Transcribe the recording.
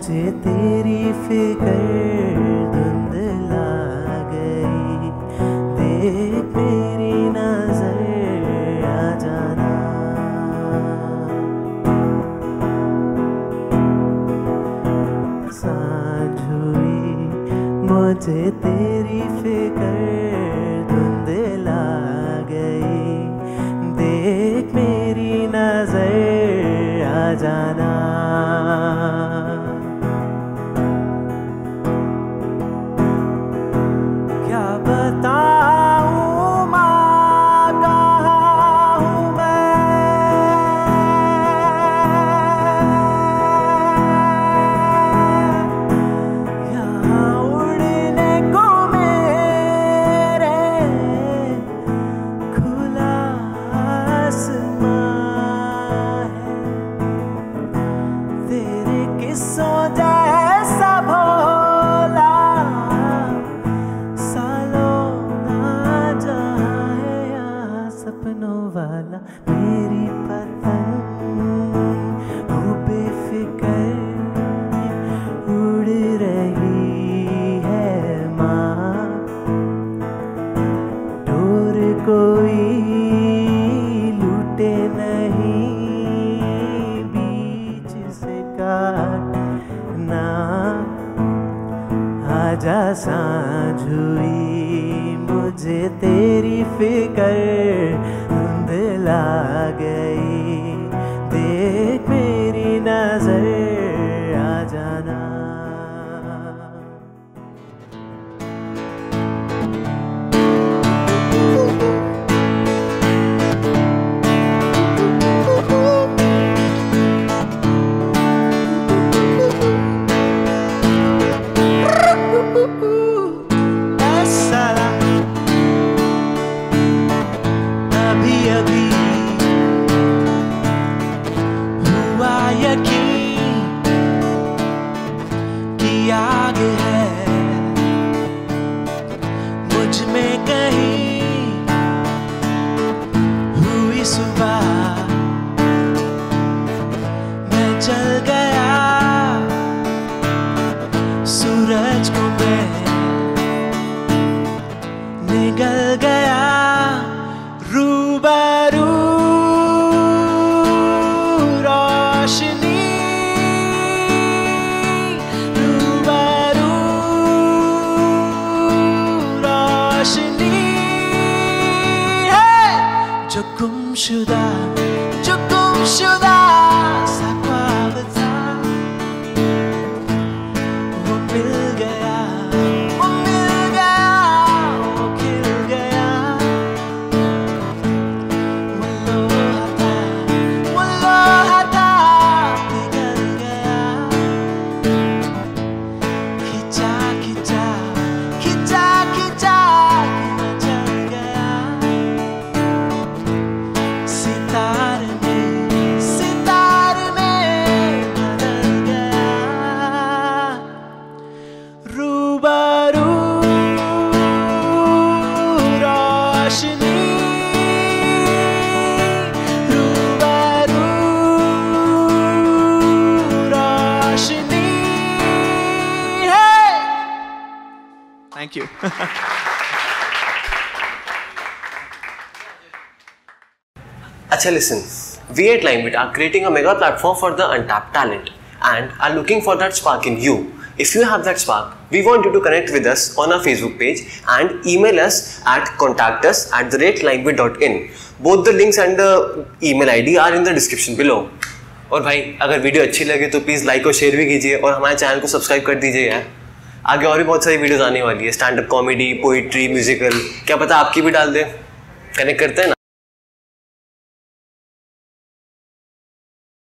मुझे तेरी फिक्र धुंधला गई। देख मेरी नजर आ जाना, सांझ हुई मुझे तेरी फिक्र धुंधला गई। देख मेरी नजर आ जाना, मेरी पतंग वो बेफिकर उड़ रही है। माँ डोर कोई लूटे नहीं, बीच से काट ना, आजा सांझ हुई मुझे तेरी फिकर धुंधला गई। देख मेरी नजर आ जाना। निगल गया रूबरू रोशनी, रूबरू रोशनी है जो गुमशुदा, जो गुमशुदा सा ख्वाब था वो मिल गया। Thank you. Acha, listen. We at LimeWit are creating a mega platform for the untapped talent and are looking for that spark in you. If you have that spark, we want you to connect with us on our Facebook page and email us at contactus@limewit.in. Both the links and the email ID are in the description below. और भाई अगर video अच्छी लगे तो please like और share भी कीजिए और हमारे चैनल को सब्सक्राइब कर दीजिए यार। आगे और भी बहुत सारी वीडियोस आने वाली है, stand up comedy, poetry, musical, क्या पता आपकी भी डाल दें। कनेक्ट करते हैं ना।